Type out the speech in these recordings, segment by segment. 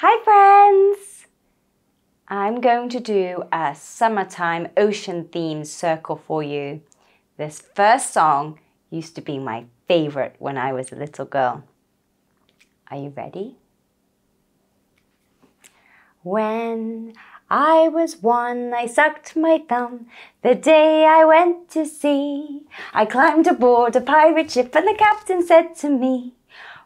Hi friends! I'm going to do a summertime ocean themed circle for you. This first song used to be my favorite when I was a little girl. Are you ready? When I was one, I sucked my thumb the day I went to sea. I climbed aboard a pirate ship and the captain said to me,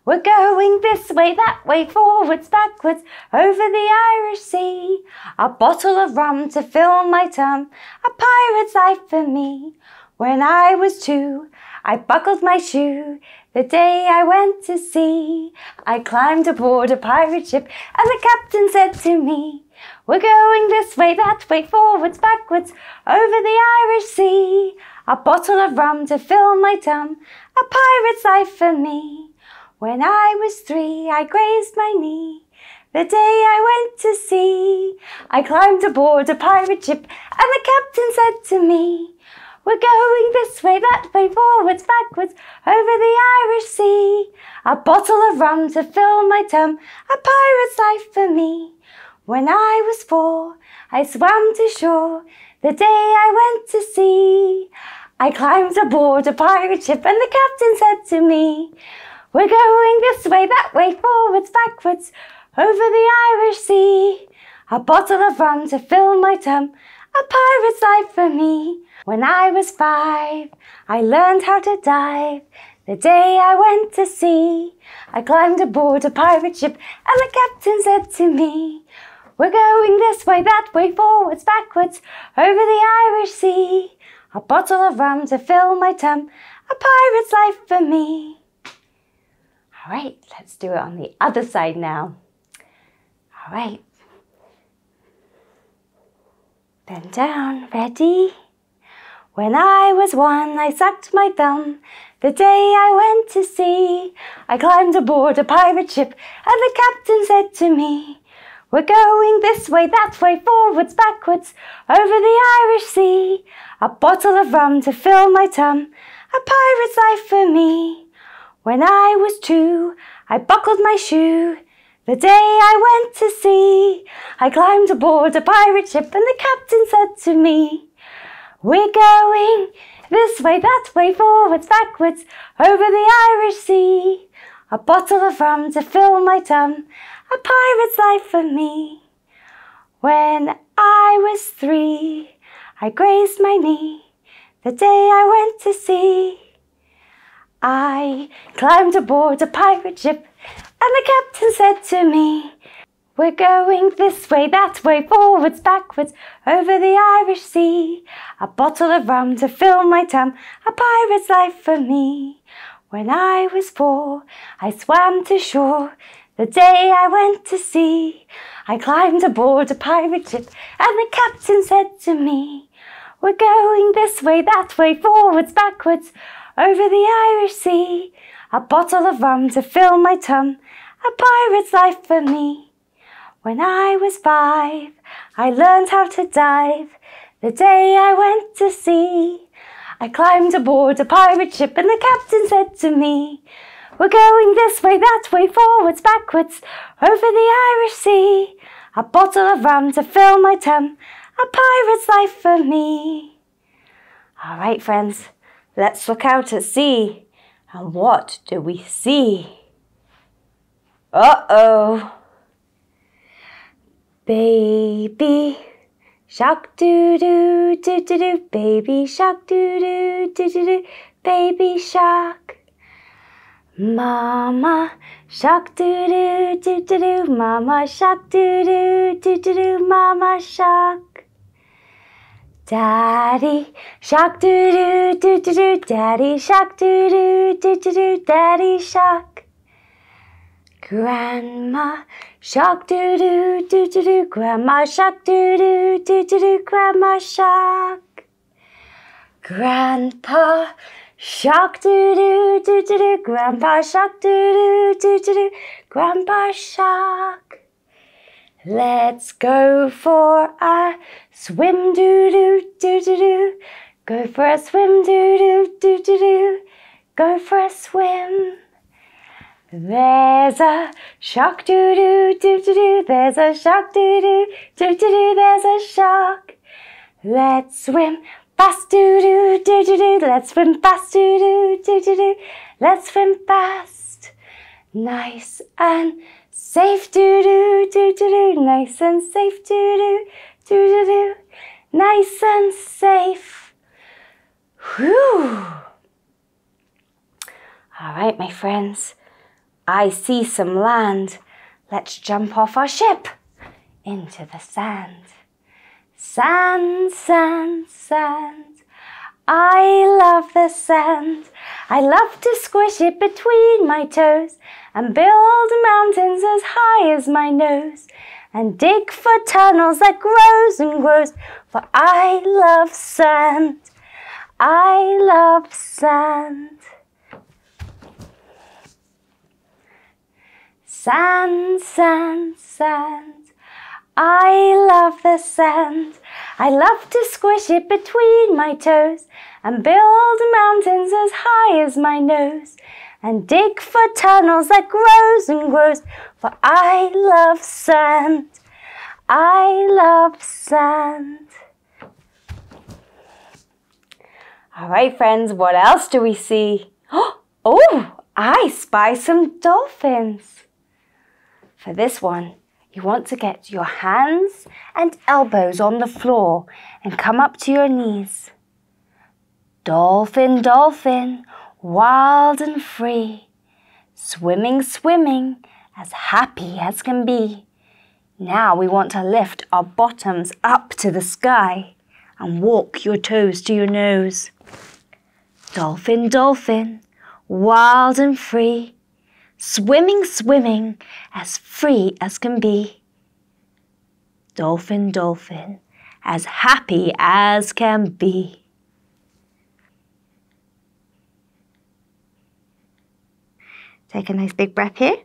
"We're going this way, that way, forwards, backwards, over the Irish Sea. A bottle of rum to fill my tum, a pirate's life for me." When I was two, I buckled my shoe the day I went to sea. I climbed aboard a pirate ship and the captain said to me, "We're going this way, that way, forwards, backwards, over the Irish Sea. A bottle of rum to fill my tum, a pirate's life for me." When I was three, I grazed my knee the day I went to sea. I climbed aboard a pirate ship and the captain said to me, "We're going this way, that way, forwards, backwards, over the Irish Sea. A bottle of rum to fill my tum, a pirate's life for me." When I was four, I swam to shore the day I went to sea. I climbed aboard a pirate ship and the captain said to me, "We're going this way, that way, forwards, backwards, over the Irish Sea. A bottle of rum to fill my tum, a pirate's life for me." When I was five, I learned how to dive the day I went to sea. I climbed aboard a pirate ship and the captain said to me, "We're going this way, that way, forwards, backwards, over the Irish Sea. A bottle of rum to fill my tum, a pirate's life for me." All right, let's do it on the other side now. All right. Bend down, ready? When I was one, I sucked my thumb the day I went to sea. I climbed aboard a pirate ship and the captain said to me, "We're going this way, that way, forwards, backwards, over the Irish Sea. A bottle of rum to fill my tum, a pirate's life for me." When I was two, I buckled my shoe the day I went to sea. I climbed aboard a pirate ship and the captain said to me, "We're going this way, that way, forwards, backwards, over the Irish Sea. A bottle of rum to fill my tum, a pirate's life for me." When I was three, I grazed my knee the day I went to sea. I climbed aboard a pirate ship and the captain said to me, "We're going this way, that way, forwards, backwards, over the Irish Sea. A bottle of rum to fill my tum, a pirate's life for me." When I was four, I swam to shore the day I went to sea. I climbed aboard a pirate ship and the captain said to me, "We're going this way, that way, forwards, backwards, over the Irish Sea. A bottle of rum to fill my tum, a pirate's life for me." When I was five, I learned how to dive the day I went to sea. I climbed aboard a pirate ship and the captain said to me, "We're going this way, that way, forwards, backwards, over the Irish Sea. A bottle of rum to fill my tum, a pirate's life for me." All right, friends. Let's look out at sea. And what do we see? Uh-oh. Baby shark doo-doo, doo-doo-doo. Baby shark doo-doo, doo-doo-doo. Baby shark. Mama shark doo-doo, doo-doo-doo. Mama shark doo-doo, doo-doo-doo. Mama shark. Daddy shark doo doo doo doo doo. Daddy shark doo doo doo doo doo. Daddy shark. Grandma shark doo doo doo doo doo. Grandma shark doo doo doo doo doo. Grandma shark. Grandpa shark doo doo doo doo doo. Grandpa shark doo doo doo doo doo. Grandpa shark. Let's go for a swim, doo-doo, doo-doo-doo. Go for a swim, doo-doo, doo-doo-doo. Go for a swim. There's a shock, doo doo doo doo doo. There's a shock, doo doo doo doo doo. There's a shock. Let's swim fast, doo doo doo doo doo. Let's swim fast, doo doo doo doo doo. Let's swim fast, nice and safe, doo doo doo doo doo. Nice and safe, doo doo doo doo doo. Nice and safe. Whew. All right, my friends. I see some land. Let's jump off our ship into the sand. Sand, sand, sand. I love the sand. I love to squish it between my toes and build mountains as high as my nose and dig for tunnels that grows and grows, for I love sand. I love sand. Sand, sand, sand. I love the sand. I love to squish it between my toes and build mountains as high as my nose and dig for tunnels that grows and grows, for I love sand. I love sand. All right, friends, what else do we see? Oh, I spy some dolphins. For this one, you want to get your hands and elbows on the floor and come up to your knees. Dolphin, dolphin, wild and free, swimming, swimming, as happy as can be. Now we want to lift our bottoms up to the sky and walk your toes to your nose. Dolphin, dolphin, wild and free, swimming, swimming, as free as can be. Dolphin, dolphin, as happy as can be. Take a nice big breath here.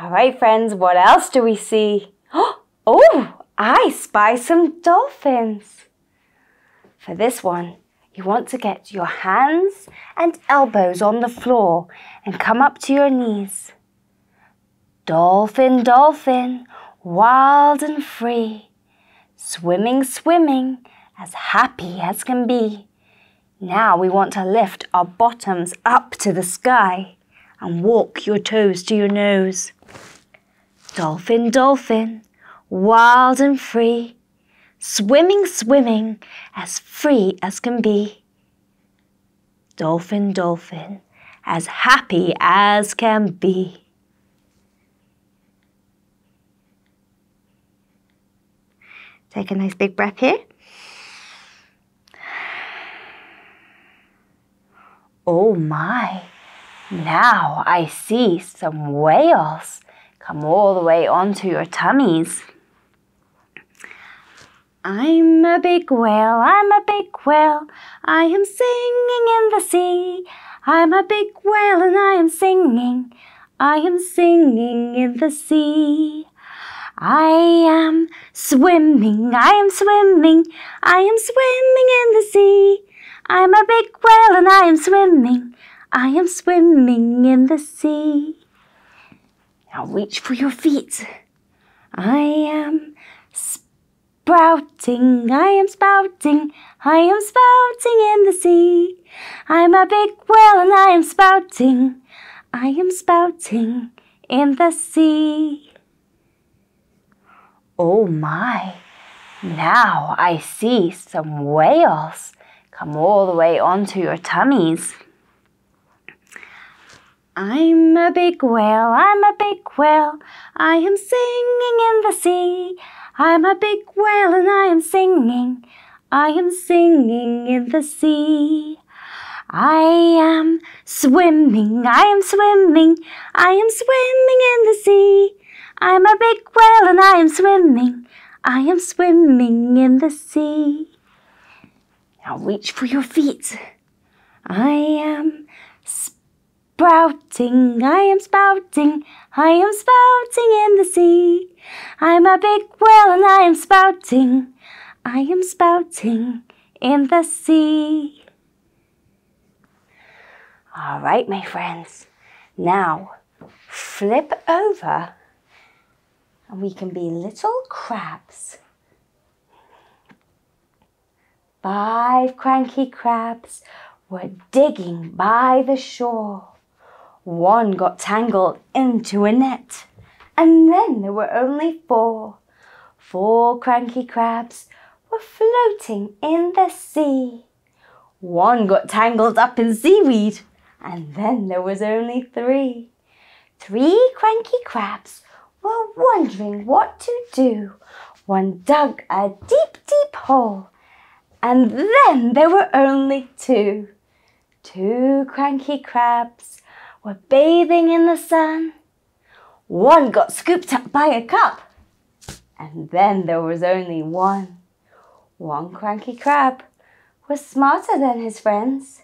All right, friends, what else do we see? Oh, I spy some dolphins. For this one, you want to get your hands and elbows on the floor and come up to your knees. Dolphin, dolphin, wild and free, swimming, swimming, as happy as can be. Now we want to lift our bottoms up to the sky and walk your toes to your nose. Dolphin, dolphin, wild and free, swimming, swimming, as free as can be. Dolphin, dolphin, as happy as can be. Take a nice big breath here. Oh my, now I see some whales. Come all the way onto your tummies. I'm a big whale, I'm a big whale, I am singing in the sea. I'm a big whale and I am singing in the sea. I am swimming, in the sea. I'm a big whale and I am swimming in the sea. Now reach for your feet. I am spouting in the sea. I'm a big whale and I am spouting in the sea. Oh my, now I see some whales. Come all the way onto your tummies. I'm a big whale, I am singing in the sea. I'm a big whale and I am singing in the sea. I am swimming in the sea. I'm a big whale and I am swimming in the sea. Now reach for your feet. I am spouting in the sea. I'm a big whale and I am spouting in the sea. All right, my friends, now flip over and we can be little crabs. 5 cranky crabs were digging by the shore. One got tangled into a net, and then there were only 4. 4 cranky crabs were floating in the sea. One got tangled up in seaweed, and then there was only 3. 3 cranky crabs were wondering what to do. One dug a deep, deep hole, and then there were only 2. 2 cranky crabs were bathing in the sun. One got scooped up by a cup, and then there was only 1. 1 cranky crab was smarter than his friends.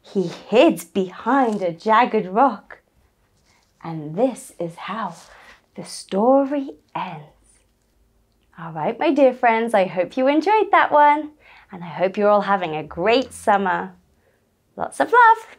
He hid behind a jagged rock. And this is how the story ends. All right, my dear friends, I hope you enjoyed that one. And I hope you're all having a great summer. Lots of love.